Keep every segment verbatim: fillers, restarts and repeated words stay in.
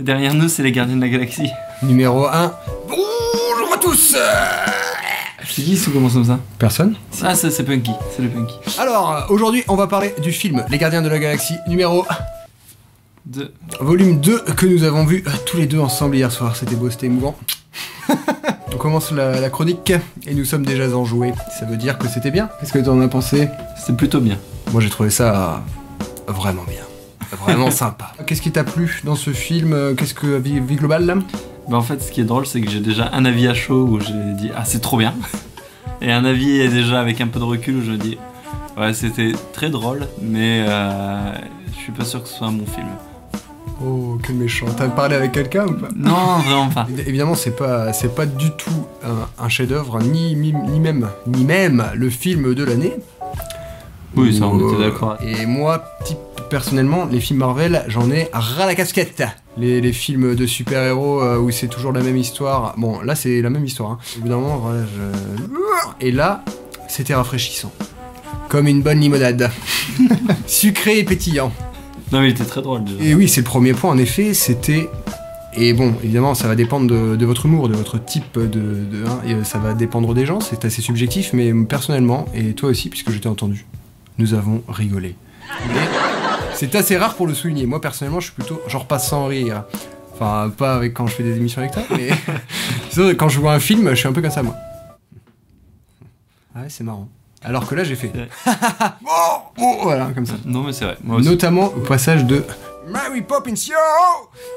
Derrière nous, c'est les Gardiens de la Galaxie. Numéro un. Bonjour à tous. C'est qui qui commence comme ça? Personne. Ah, c'est Punky, c'est le Punky. Alors, aujourd'hui, on va parler du film Les Gardiens de la Galaxie, numéro deux. Volume deux, que nous avons vu tous les deux ensemble hier soir. C'était beau, c'était émouvant. On commence la, la chronique, et nous sommes déjà enjoués. Ça veut dire que c'était bien. Qu'est-ce que t'en as pensé? C'était plutôt bien. Moi, j'ai trouvé ça vraiment bien. Vraiment sympa. Qu'est-ce qui t'a plu dans ce film? Qu'est-ce que vie, vie globale là? Bah en fait, ce qui est drôle, c'est que j'ai déjà un avis à chaud où j'ai dit ah c'est trop bien, et un avis déjà avec un peu de recul où je me dis ouais c'était très drôle, mais euh, je suis pas sûr que ce soit mon film. Oh que méchant. T'as parlé avec quelqu'un ou pas? Non, vraiment pas. Évidemment, c'est pas c'est pas du tout un, un chef-d'œuvre, ni, ni ni même ni même le film de l'année. Oui, ça on euh, était d'accord. Et moi, petit personnellement, les films Marvel, j'en ai ras la casquette. Les, les films de super-héros euh, où c'est toujours la même histoire. Bon, là, c'est la même histoire. Hein. Au bout d'un moment, voilà, je... Et là, c'était rafraîchissant. Comme une bonne limonade. Sucré et pétillant. Non, mais il était très drôle, déjà. Et oui, c'est le premier point, en effet, c'était... Et bon, évidemment, ça va dépendre de, de votre humour, de votre type de... de hein, et ça va dépendre des gens, c'est assez subjectif, mais personnellement, et toi aussi, puisque je t'ai entendu, nous avons rigolé. Et... c'est assez rare pour le souligner. Moi, personnellement, je suis plutôt genre pas sans rire. Enfin, pas avec quand je fais des émissions avec toi, mais quand je vois un film, je suis un peu comme ça, moi. Ah ouais, c'est marrant. Alors que là, j'ai fait... oh, oh, voilà, comme ça. Non, mais c'est vrai. Moi aussi. Notamment au passage de... Mary Poppins, yo.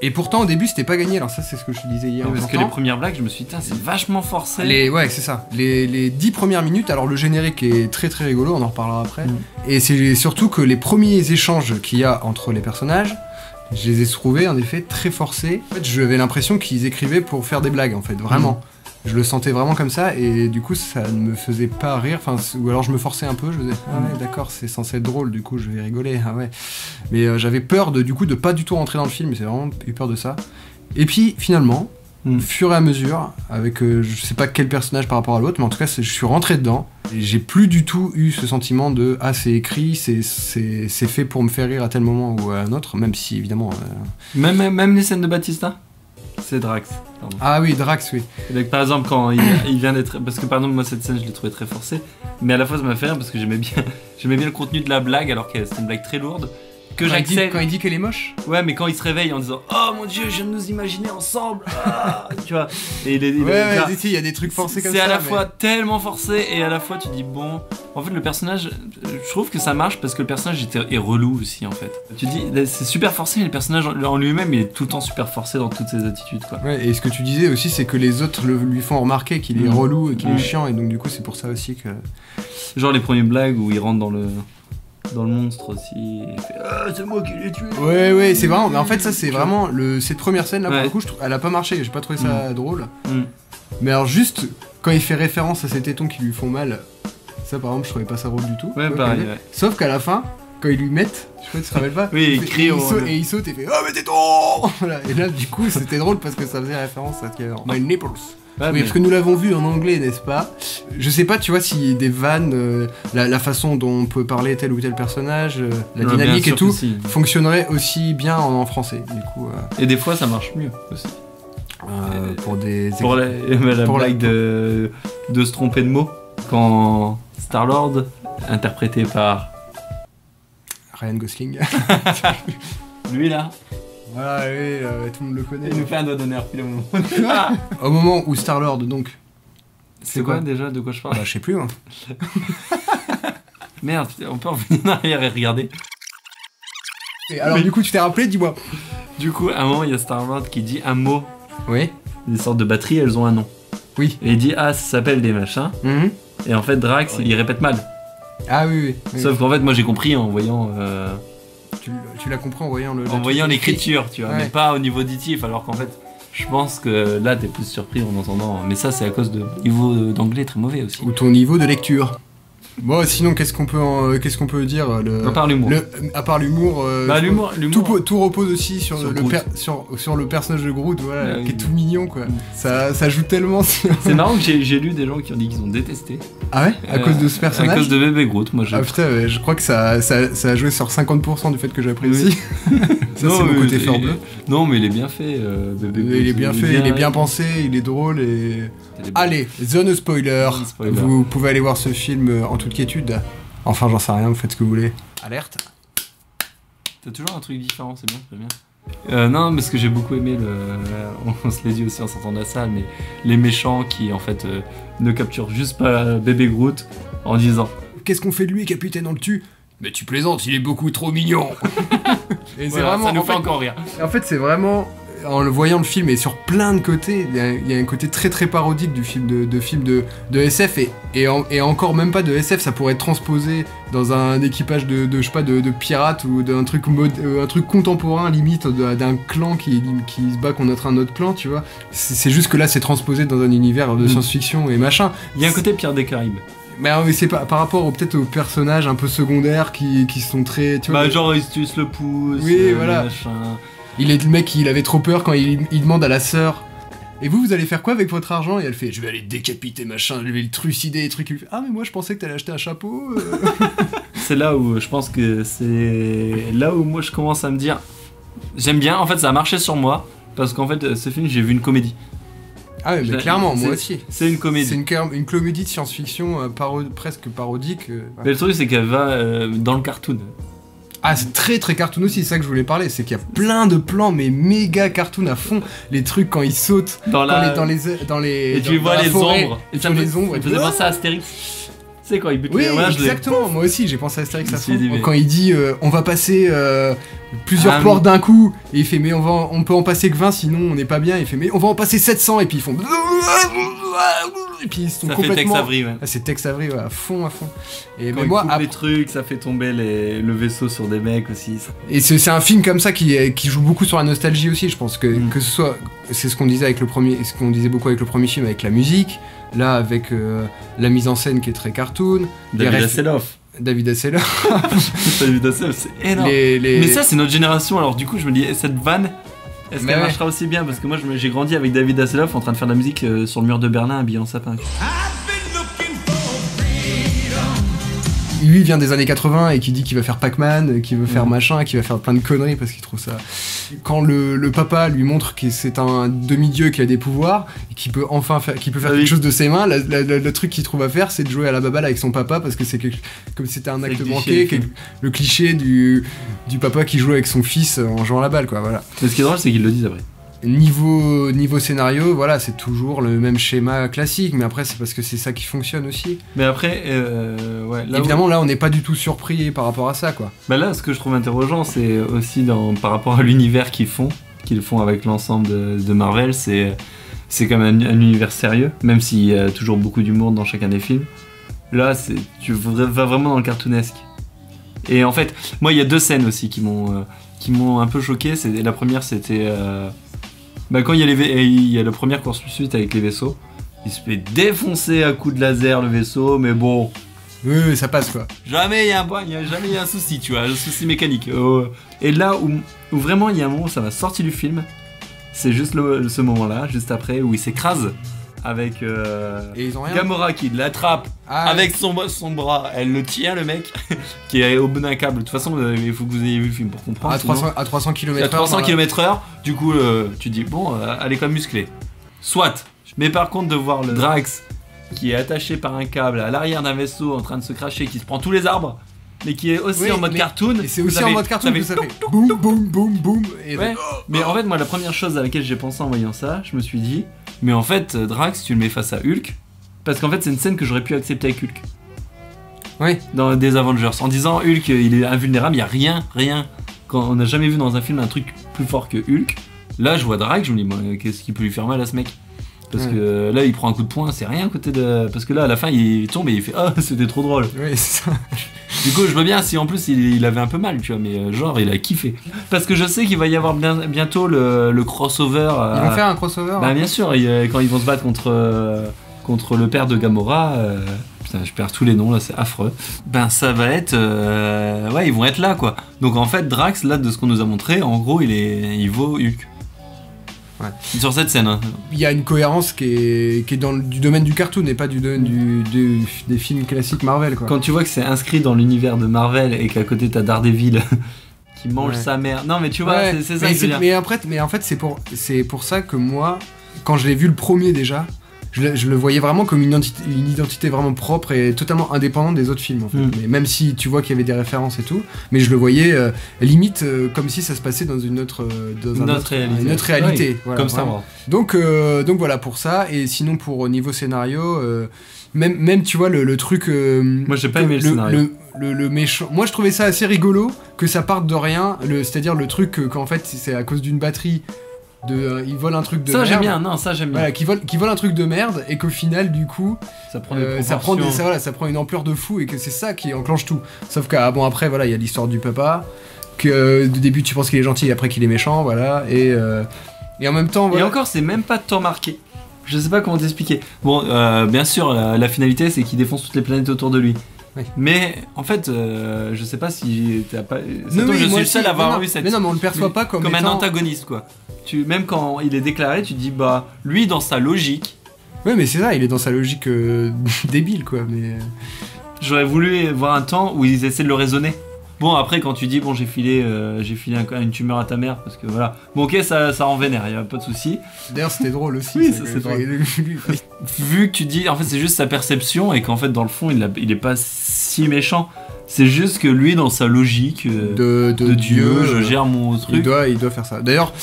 Et pourtant, au début, c'était pas gagné. Alors ça, c'est ce que je te disais hier. Oui, parce que les premières blagues, je me suis dit, c'est vachement forcé. Les, ouais, c'est ça. Les, les dix premières minutes, alors le générique est très très rigolo, on en reparlera après. Mm. Et c'est surtout que les premiers échanges qu'il y a entre les personnages, je les ai trouvés, en effet, très forcés. En fait, j'avais l'impression qu'ils écrivaient pour faire des blagues, en fait, vraiment. Mm. Je le sentais vraiment comme ça, et du coup, ça ne me faisait pas rire, enfin, ou alors je me forçais un peu, je me disais, ah ouais, d'accord, c'est censé être drôle, du coup, je vais rigoler, ah ouais. Mais euh, j'avais peur, de, du coup, de pas du tout rentrer dans le film, j'ai vraiment eu peur de ça. Et puis, finalement, mm. au fur et à mesure, avec euh, je sais pas quel personnage par rapport à l'autre, mais en tout cas, je suis rentré dedans, et j'ai plus du tout eu ce sentiment de, ah, c'est écrit, c'est fait pour me faire rire à tel moment ou à un autre, même si, évidemment... Euh... Même, même les scènes de Batista? C'est Drax. Pardon. Ah oui, Drax, oui. Donc, par exemple, quand il, il vient d'être... Parce que, par exemple, moi, cette scène, je l'ai trouvée très forcée. Mais à la fois, ça m'a fait rire parce que j'aimais bien, j'aimais bien le contenu de la blague, alors que c'était une blague très lourde. Que j'accepte. Quand il dit qu'elle est moche? Ouais, mais quand il se réveille en disant oh mon dieu, je viens de nous imaginer ensemble, ah, tu vois. Et il est, il ouais, ouais, il y a des trucs forcés comme ça. C'est à la mais... fois tellement forcé et à la fois tu dis bon. En fait, le personnage, je trouve que ça marche parce que le personnage est relou aussi en fait. Tu dis c'est super forcé, mais le personnage en lui-même il est tout le temps super forcé dans toutes ses attitudes quoi. Ouais, et ce que tu disais aussi, c'est que les autres le, lui font remarquer qu'il est mmh. relou et qu'il mmh. est chiant, et donc du coup, c'est pour ça aussi que. Genre les premières blagues où il rentre dans le. Dans le monstre aussi, ah, c'est moi qui l'ai tué. Ouais ouais c'est vraiment, mais en fait ça c'est vraiment le, cette première scène là ouais. pour le coup je trouve, elle a pas marché, j'ai pas trouvé ça mmh. drôle. Mmh. Mais alors juste quand il fait référence à ces tétons qui lui font mal, ça par exemple je trouvais pas ça drôle du tout. Ouais, ouais, pareil, ouais. Sauf qu'à la fin quand ils lui mettent, je sais pas tu te rappelles pas, oui, il crie, et il saute et fait oh mais tétons voilà. Et là du coup c'était drôle parce que ça faisait référence à ce qu'il y avait en My nipples. Ah, oui, mais... parce que nous l'avons vu en anglais, n'est-ce pas? Je sais pas, tu vois, si des vannes, euh, la, la façon dont on peut parler tel ou tel personnage, euh, la ouais, dynamique et tout, si. Fonctionnerait aussi bien en, en français, du coup. Euh... Et des fois, ça marche mieux aussi. Euh, pour des... Pour la, bah, la pour blague la... De, de se tromper de mots, quand Star-Lord, interprété par... Ryan Gosling. Lui, là. Voilà, oui, euh, tout le monde le connaît. Il nous fait un doigt d'honneur, pile au moment. Ah au moment où Star-Lord, donc. C'est quoi, quoi déjà? De quoi je parle? Bah, je sais plus, moi. Merde, on peut revenir en arrière et regarder. Et alors, mais... du coup, tu t'es rappelé, dis-moi. Du coup, à un moment, il y a Star-Lord qui dit un mot. Oui. Des sortes de batteries, elles ont un nom. Oui. Et il dit, ah, ça s'appelle des machins. Mm-hmm. Et en fait, Drax, oui. il répète mal. Ah oui, oui. oui Sauf oui. qu'en fait, moi, j'ai compris en voyant. Euh... Tu, tu la comprends en voyant le. En voyant l'écriture, tu vois, ouais. mais pas au niveau auditif, alors qu'en fait, je pense que là, t'es plus surpris en entendant. Mais ça, c'est à cause de niveau d'anglais très mauvais aussi. Ou ton niveau de lecture. Bon, sinon, qu'est-ce qu'on peut, en... qu'est-ce qu'on peut dire le... À part l'humour. Le... À part l'humour, euh, bah, tout, tout repose aussi sur, sur, le, per... sur, sur le personnage de Groot, voilà, ouais, qui est tout mignon, quoi. Ça, ça joue tellement. Sur... C'est marrant que j'ai lu des gens qui ont dit qu'ils ont détesté. Ah ouais? À euh, cause de ce personnage? À cause de bébé Groot, moi j'ai... Ah putain, ouais, je crois que ça, ça, ça a joué sur cinquante pour cent du fait que j'apprécie. Oui. Ça, c'est mon côté fort bleu. Non, mais il est bien fait, euh, bébé Groot. Il est bien il fait, bien... il est bien pensé, il est drôle et... Allez, zone spoiler. spoiler. Vous pouvez aller voir ce film en toute quiétude. Enfin, j'en sais rien, vous faites ce que vous voulez. Alerte. T'as toujours un truc différent, c'est bien, c'est bien. Euh, non, parce que j'ai beaucoup aimé, le... on se les dit aussi en sortant de la salle, mais les méchants qui, en fait, euh, ne capturent juste pas bébé Groot en disant « Qu'est-ce qu'on fait de lui, capitaine, on le tue ?» « Mais tu plaisantes, il est beaucoup trop mignon !» Et voilà, vraiment, ça nous en fait, fait encore rire. En fait, c'est vraiment... En le voyant le film et sur plein de côtés, il y, y a un côté très très parodique du film de, de film de, de S F et, et, en, et encore même pas de S F, ça pourrait être transposé dans un équipage de, de je sais pas de, de pirates ou d'un truc mode, un truc contemporain limite d'un clan qui, qui se bat contre un autre clan, tu vois. C'est juste que là c'est transposé dans un univers de science-fiction et machin. Il y a un côté Pierre des Caraïbes. Mais c'est par rapport au, peut-être aux personnages un peu secondaires qui, qui sont très, tu vois. Bah genre ils se tuent le pouce. Oui euh, voilà. Machin. Il est le mec, il avait trop peur quand il, il demande à la sœur « Et vous, vous allez faire quoi avec votre argent ?» Et elle fait « Je vais aller décapiter, machin, je vais le trucider, et trucs... » Il fait « Ah, mais moi, je pensais que t'allais acheter un chapeau. Euh... » C'est là où je pense que c'est... Là où moi, je commence à me dire... J'aime bien, en fait, ça a marché sur moi, parce qu'en fait, ce film, j'ai vu une comédie. Ah oui, mais clairement, moi aussi. C'est une comédie. C'est une, une comédie de science-fiction euh, paro... presque parodique. Euh... Mais le truc, c'est qu'elle va euh, dans le cartoon. Ah, c'est très très cartoon aussi, c'est ça que je voulais parler, c'est qu'il y a plein de plans, mais méga cartoon à fond, les trucs quand ils sautent, dans, la... les, dans les... dans les... Et tu vois les ombres, et ça faisait penser à Astérix. Tu sais quand il bute les... Oui, exactement, moi aussi j'ai pensé à Astérix à fond, quand il dit euh, on va passer euh, plusieurs ah, portes d'un coup, et il fait mais on, va, on peut en passer que vingt sinon on n'est pas bien, il fait mais on va en passer sept cents, et puis ils font... Et puis ils sont ça complètement... fait Tex Avery, ouais. Ah, c'est Tex Avery, ouais, à fond, à fond. Et quand mais moi, il coupe après... les trucs, ça fait tomber les... le vaisseau sur des mecs aussi. Ça. Et c'est un film comme ça qui, qui joue beaucoup sur la nostalgie aussi, je pense que, mm. que ce soit... C'est ce qu'on disait avec le premier, ce qu'on disait beaucoup avec le premier film, avec la musique, là avec euh, la mise en scène qui est très cartoon. David Hasselhoff. David Hasselhoff. David Hasselhoff, c'est énorme. Les, les... Mais ça, c'est notre génération, alors du coup, je me dis, cette vanne... Est-ce qu'elle ouais. marchera aussi bien? Parce que moi j'ai grandi avec David Hasselhoff en train de faire de la musique euh, sur le mur de Berlin habillé en sapin. Lui vient des années quatre-vingt et qui dit qu'il va faire Pac-Man, qu'il veut faire mmh. machin, qu'il va faire plein de conneries parce qu'il trouve ça... Quand le, le papa lui montre que c'est un demi-dieu qui a des pouvoirs et qui peut enfin faire, qui peut faire oui. quelque chose de ses mains, la, la, la, le truc qu'il trouve à faire c'est de jouer à la baballe avec son papa parce que c'est comme si c'était un acte manqué, le, le cliché du, du papa qui joue avec son fils en jouant à la balle, quoi, voilà. Mais ce qui est drôle c'est qu'ils le disent après. Niveau, niveau scénario, voilà, c'est toujours le même schéma classique, mais après c'est parce que c'est ça qui fonctionne aussi. Mais après, euh, ouais, là évidemment, où... là on n'est pas du tout surpris par rapport à ça, quoi. Bah là, ce que je trouve interrogeant, c'est aussi dans, par rapport à l'univers qu'ils font, qu'ils font avec l'ensemble de, de Marvel, c'est c'est quand même un, un univers sérieux, même s'il y a toujours beaucoup d'humour dans chacun des films. Là, tu vas vraiment dans le cartoonesque. Et en fait, moi, il y a deux scènes aussi qui m'ont euh, qui m'ont un peu choqué. La première, c'était euh, Bah quand il y, a les il y a la première course-poursuite avec les vaisseaux, il se fait défoncer à coups de laser le vaisseau, mais bon... Oui, oui ça passe quoi. Jamais il y a un point, y a, jamais il y a un souci, tu vois, un souci mécanique. Euh, et là où, où vraiment il y a un moment où ça m'a sorti du film, c'est juste le, ce moment-là, juste après, où il s'écrase avec euh, et ils ont rien. Gamora qui l'attrape ah, avec son, son bras, elle le tient le mec qui est au bout d'un câble. De toute façon il faut que vous ayez vu le film pour comprendre. À trois cents, à trois cents kilomètres heure. À trois cents kilomètres heure, du coup euh, tu dis bon euh, elle est quand même musclée. Soit, mais par contre de voir le Drax qui est attaché par un câble à l'arrière d'un vaisseau en train de se cracher, qui se prend tous les arbres, mais qui est aussi oui, en mode cartoon. C'est aussi en mode cartoon que ça fait boum boum boum boum. Mais en fait moi la première chose à laquelle j'ai pensé en voyant ça, je me suis dit mais en fait, Drax, tu le mets face à Hulk, parce qu'en fait, c'est une scène que j'aurais pu accepter avec Hulk. Oui. Dans des Avengers, en disant Hulk, il est invulnérable, il n'y a rien, rien. Quand on n'a jamais vu dans un film un truc plus fort que Hulk, là, je vois Drax, je me dis, bah, qu'est-ce qui peut lui faire mal à ce mec? Parce ouais. que là, il prend un coup de poing, c'est rien à côté de... Parce que là, à la fin, il tombe et il fait « Ah, oh, c'était trop drôle !» Oui, c'est ça. Du coup, je veux bien si en plus, il, il avait un peu mal, tu vois, mais genre, il a kiffé. Parce que je sais qu'il va y avoir bien, bientôt le, le crossover. Ils euh... vont faire un crossover? Bah, hein. Bien sûr, il, quand ils vont se battre contre... Euh... contre le père de Gamora. Euh, putain, je perds tous les noms là, c'est affreux. Ben ça va être, euh, ouais, ils vont être là quoi. Donc en fait, Drax, là, de ce qu'on nous a montré, en gros, il est, il vaut Hulk. Ouais. Sur cette scène, hein. Il y a une cohérence qui est, qui est dans le, du domaine du cartoon et pas du, du, du des films classiques Marvel quoi. Quand tu vois que c'est inscrit dans l'univers de Marvel et qu'à côté t'as Daredevil qui mange ouais. sa mère. Non mais tu vois, ouais. c'est ça mais que je veux dire. Mais après, mais en fait c'est pour c'est pour ça que moi, quand je l'ai vu le premier déjà, je, je le voyais vraiment comme une identité, une identité vraiment propre et totalement indépendante des autres films en fait. Mm. Mais même si tu vois qu'il y avait des références et tout, mais je le voyais euh, limite euh, comme si ça se passait dans une autre euh, dans une, un autre, autre réalité, une autre réalité oui. voilà, comme ça. Donc euh, donc voilà pour ça. Et sinon pour au niveau scénario, euh, même même tu vois le, le truc. Euh, moi j'ai pas aimé le, le scénario. Le, Le, le méchant. Moi je trouvais ça assez rigolo que ça parte de rien, c'est-à-dire le truc qu'en fait c'est à cause d'une batterie de, euh, ils volent un truc de ça, merde. Ça j'aime bien, non ça j'aime bien. Voilà, qui volent, qui volent un truc de merde et qu'au final du coup ça prend, euh, ça, prend des, ça, voilà, ça prend une ampleur de fou et que c'est ça qui enclenche tout. Sauf qu'à bon après voilà il y a l'histoire du papa, que euh, du début tu penses qu'il est gentil et après qu'il est méchant voilà et euh, et en même temps voilà. Et encore c'est même pas tant marqué. Je sais pas comment t'expliquer. Bon euh, bien sûr la, la finalité c'est qu'il défonce toutes les planètes autour de lui. Oui. Mais en fait, euh, je sais pas si t'as pas. Non, oui, je suis le seul à avoir vu cette. Mais non, mais on le perçoit pas comme, comme étant... un antagoniste quoi. Tu même quand il est déclaré, tu te dis bah lui dans sa logique. Ouais, mais c'est ça, il est dans sa logique euh, débile quoi. Mais j'aurais voulu voir un temps où ils essaient de le raisonner. Bon après quand tu dis bon j'ai filé euh, j'ai filé un, une tumeur à ta mère parce que voilà bon ok ça ça en vénère y a pas de souci. D'ailleurs c'était drôle aussi. Oui ça c'est drôle. Vu que tu dis en fait c'est juste sa perception et qu'en fait dans le fond il a, il est pas si méchant c'est juste que lui dans sa logique euh, de, de, de Dieu, Dieu je gère mon truc. Il doit il doit faire ça. D'ailleurs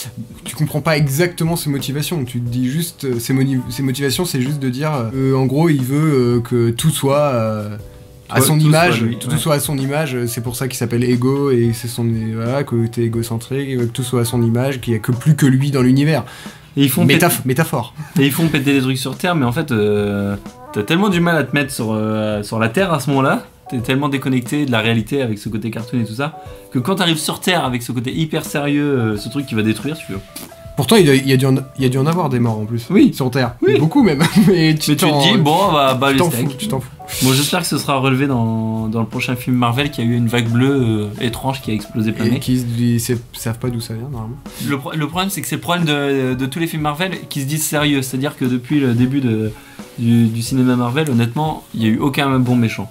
tu comprends pas exactement ses motivations tu te dis juste euh, ses, ses motivations c'est juste de dire euh, en gros il veut euh, que tout soit euh, à son image, tout soit à son image, c'est pour ça qu'il s'appelle Ego et c'est son voilà, côté égocentrique, que tout soit à son image, qu'il n'y a que plus que lui dans l'univers. Et ils font Métaph péter... métaphore. Et ils font péter des trucs sur Terre, mais en fait, euh, t'as tellement du mal à te mettre sur, euh, sur la Terre à ce moment-là, t'es tellement déconnecté de la réalité avec ce côté cartoon et tout ça, que quand t'arrives sur Terre avec ce côté hyper sérieux, euh, ce truc qui va détruire, tu veux. Pourtant, il y a, il, y a dû en, il y a dû en avoir des morts en plus. Oui. Sur Terre. Oui. Beaucoup même. Mais tu, mais tu te dis, bon, bah, bah les steaks. Tu t'en fous. Bon, j'espère que ce sera relevé dans, dans le prochain film Marvel qui a eu une vague bleue euh, étrange qui a explosé plein de mecs. Qui ils savent pas d'où ça vient normalement. Le, pro, le problème, c'est que c'est le problème de, de tous les films Marvel qui se disent sérieux. C'est-à-dire que depuis le début de, du, du cinéma Marvel, honnêtement, il n'y a eu aucun bon méchant.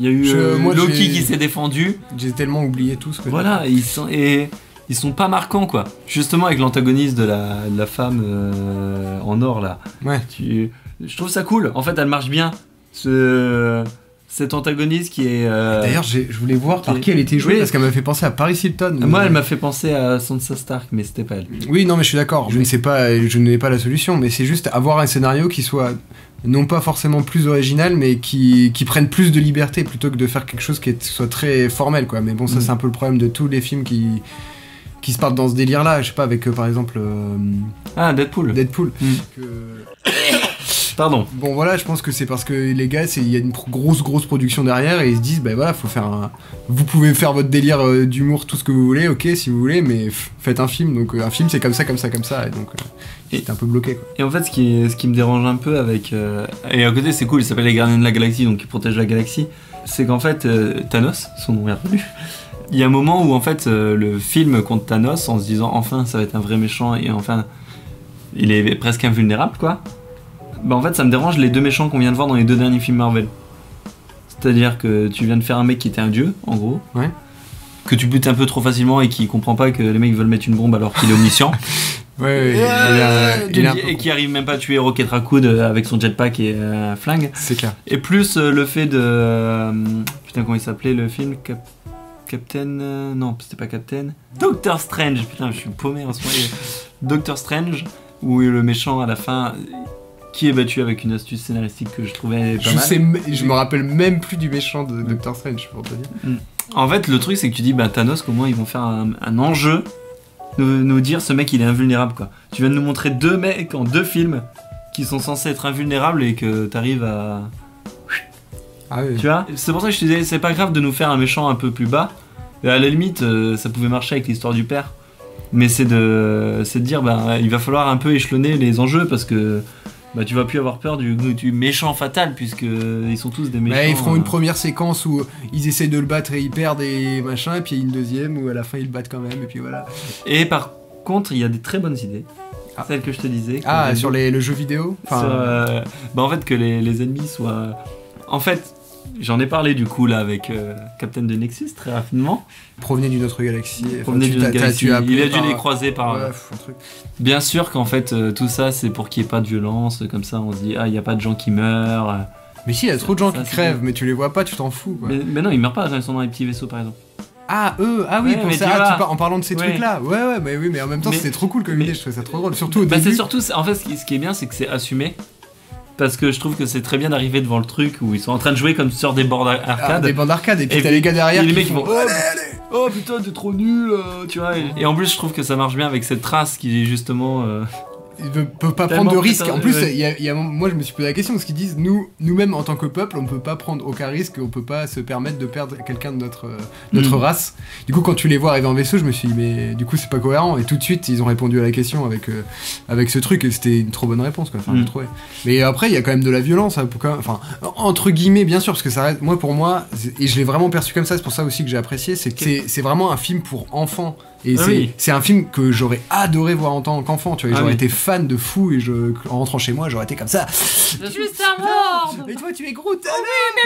Il y a eu Je, euh, moi, Loki qui s'est défendu. J'ai tellement oublié tout ce que. Voilà, ils sont. Et, ils sont pas marquants quoi. Justement avec l'antagoniste de la, de la femme euh, en or là. Ouais. Tu, je trouve ça cool. En fait elle marche bien. Ce, cet antagoniste qui est... Euh, D'ailleurs je voulais voir qui par est... qui elle était jouée oui. parce qu'elle m'a fait penser à Paris Hilton. Mais... Moi elle m'a fait penser à Sansa Stark mais c'était pas elle. Oui non mais je suis d'accord. Je ne sais pas, je n'ai pas la solution mais c'est juste avoir un scénario qui soit... non pas forcément plus original mais qui, qui prennent plus de liberté plutôt que de faire quelque chose qui est, soit très formel quoi. Mais bon ça mm. c'est un peu le problème de tous les films qui... qui se partent dans ce délire là, je sais pas, avec euh, par exemple euh, ah Deadpool Deadpool mm. que... pardon bon voilà je pense que c'est parce que les gars il y a une pro grosse grosse production derrière et ils se disent bah voilà faut faire un... vous pouvez faire votre délire euh, d'humour tout ce que vous voulez ok si vous voulez mais faites un film donc euh, un film c'est comme ça comme ça comme ça et donc euh, et, t'es un peu bloqué quoi. Et en fait ce qui, est, ce qui me dérange un peu avec euh... et à côté c'est cool il s'appelle les Gardiens de la Galaxie donc ils protègent la galaxie c'est qu'en fait euh, Thanos son nom est revenu. Il y a un moment où en fait euh, le film contre Thanos en se disant enfin ça va être un vrai méchant et enfin il est presque invulnérable quoi. Bah en fait ça me dérange les deux méchants qu'on vient de voir dans les deux derniers films Marvel. C'est-à-dire que tu viens de faire un mec qui était un dieu en gros, ouais. que tu butes un peu trop facilement et qui comprend pas que les mecs veulent mettre une bombe alors qu'il est omniscient. Ouais, ouais, ouais, euh, il a, il a... Et qui arrive même pas à tuer Rocket Raccoon avec son jetpack et euh, flingue. C'est clair. Et plus euh, le fait de... Euh, putain comment il s'appelait le film Cap... Captain... Euh, non, c'était pas Captain. Doctor Strange. Putain, je suis paumé en ce moment. Doctor Strange, où le méchant à la fin, qui est battu avec une astuce scénaristique que je trouvais pas je mal. Sais, je me rappelle même plus du méchant de Doctor Strange, pour te dire. En fait, le truc, c'est que tu dis, bah Thanos, comment ils vont faire un, un enjeu, nous, nous dire ce mec, il est invulnérable, quoi. Tu viens de nous montrer deux mecs en deux films qui sont censés être invulnérables et que t'arrives à... Ah oui. Tu vois, c'est pour ça que je te disais, c'est pas grave de nous faire un méchant un peu plus bas. Et à la limite, euh, ça pouvait marcher avec l'histoire du père. Mais c'est de, c'est de dire, bah, il va falloir un peu échelonner les enjeux parce que Bah tu vas plus avoir peur du, du méchant fatal, puisque ils sont tous des méchants. Bah, ils feront euh... une première séquence où ils essaient de le battre et ils perdent et machin, et puis une deuxième où à la fin ils le battent quand même, et puis voilà. Et par contre il y a des très bonnes idées. Ah. Celle que je te disais. Ah, sur les, le jeu vidéo enfin... sur, euh, bah en fait que les, les ennemis soient... En fait, j'en ai parlé du coup là avec euh, Captain de Nexus très rapidement. Provenait d'une autre galaxie. Provenait enfin, d'une autre galaxie, il a dû par... les croiser par... Ouais, un truc. Bien sûr qu'en fait euh, tout ça c'est pour qu'il n'y ait pas de violence, comme ça on se dit ah il n'y a pas de gens qui meurent. Mais si, il y a trop de gens qui crèvent, mais tu les vois pas, tu t'en fous quoi. Mais, mais non, ils meurent pas, ils sont dans les petits vaisseaux par exemple. Ah eux, ah oui, ouais, pour ça, tu ah, tu par... en parlant de ces ouais. trucs là, ouais ouais, mais oui, mais en même temps mais... c'était trop cool comme mais... idée, je trouvais ça trop drôle, surtout au bah, début. C'est surtout, en fait, ce qui est bien, c'est que c'est assumé, parce que je trouve que c'est très bien d'arriver devant le truc où ils sont en train de jouer comme sur des bords arcade. Ah, des bords arcade, et puis t'as les gars derrière, les mecs qui vont, oh, allez, allez, oh putain t'es trop nul, euh, tu vois. Et, et en plus je trouve que ça marche bien avec cette trace qui est justement. Euh... Ils ne peuvent pas tellement prendre de risques. En plus, ouais. y a, y a, moi je me suis posé la question parce qu'ils disent nous, nous-mêmes en tant que peuple, on ne peut pas prendre aucun risque, on ne peut pas se permettre de perdre quelqu'un de notre, euh, notre mmh. race. Du coup, quand tu les vois arriver en vaisseau, je me suis dit mais du coup c'est pas cohérent. Et tout de suite, ils ont répondu à la question avec, euh, avec ce truc et c'était une trop bonne réponse quoi. Enfin, mmh. trop, ouais. Mais après, il y a quand même de la violence, quand même, enfin entre guillemets bien sûr, parce que ça reste. Moi pour moi, et je l'ai vraiment perçu comme ça, c'est pour ça aussi que j'ai apprécié, c'est que okay. c'est vraiment un film pour enfants. Et ah c'est oui. un film que j'aurais adoré voir en tant qu'enfant, tu vois, ah j'aurais oui. été fan de fou et je, en rentrant chez moi, j'aurais été comme ça. Je suis Star-Lord. Et toi, tu es Groot. Oh oui,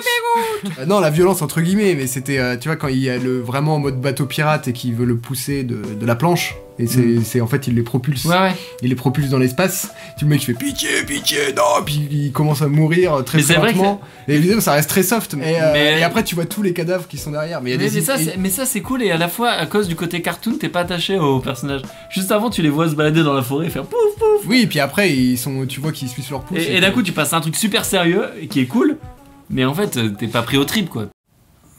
bébé Groot. Non, la violence entre guillemets, mais c'était, euh, tu vois, quand il y a le vraiment en mode bateau pirate et qu'il veut le pousser de, de la planche. Et c'est mmh. en fait il les propulse, ouais, ouais. il les propulse dans l'espace. Tu le mec qui fait pitié, pitié, non, puis il commence à mourir très lentement. Et évidemment ça reste très soft. Mais, mais... Euh, et après tu vois tous les cadavres qui sont derrière. Mais, y a mais, des... mais ça et... c'est cool et à la fois à cause du côté cartoon t'es pas attaché aux personnages. Juste avant tu les vois se balader dans la forêt et faire pouf pouf. Oui et puis après ils sont, tu vois qu'ils suivent leur pouce. Et, et d'un coup tu passes à un truc super sérieux et qui est cool. Mais en fait t'es pas pris au trip quoi.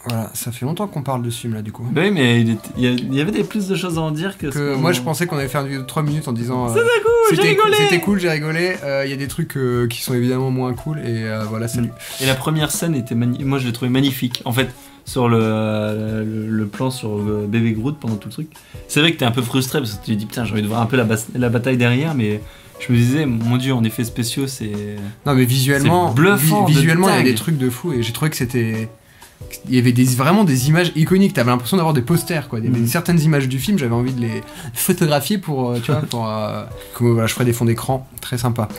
Voilà, ça fait longtemps qu'on parle de ce film là du coup. Bah oui, mais il, était, il y avait des plus de choses à en dire que. que ce qu moi je pensais qu'on allait faire une vidéo de trois minutes en disant. Euh, c'était cool, j'ai rigolé. C'était cool, j'ai rigolé. Il euh, y a des trucs euh, qui sont évidemment moins cool et euh, voilà, salut. Et la première scène était magnifique. Moi je l'ai trouvé magnifique. En fait, sur le, euh, le, le plan sur euh, bébé Groot pendant tout le truc. C'est vrai que t'es un peu frustré parce que tu te dis putain, j'ai envie de voir un peu la, la bataille derrière, mais. Je me disais, mon dieu, en effet spéciaux, c'est. Non mais visuellement, bluffant. Vi visuellement, il y a des trucs de fou et j'ai trouvé que c'était. Il y avait des, vraiment des images iconiques, t'avais l'impression d'avoir des posters quoi, des, mmh. certaines images du film, j'avais envie de les photographier pour, tu vois, pour, euh, comme, voilà, je ferais des fonds d'écran, très sympa.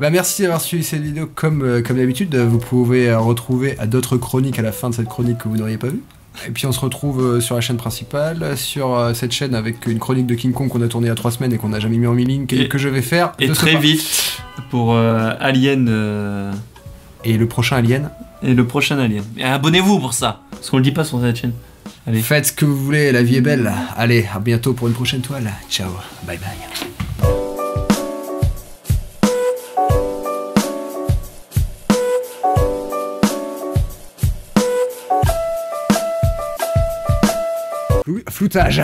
Bah merci d'avoir suivi cette vidéo comme, euh, comme d'habitude, vous pouvez euh, retrouver d'autres chroniques à la fin de cette chronique que vous n'auriez pas vue. Et puis on se retrouve sur la chaîne principale, sur cette chaîne avec une chronique de King Kong qu'on a tournée il y a trois semaines et qu'on n'a jamais mis en ligne, que, que je vais faire. Et très vite pour euh, Alien... Euh... Et le prochain Alien. Et le prochain Alien. Et abonnez-vous pour ça, parce qu'on le dit pas sur cette chaîne. Allez. Faites ce que vous voulez, la vie est belle. Allez, à bientôt pour une prochaine toile. Ciao, bye bye. Floutage.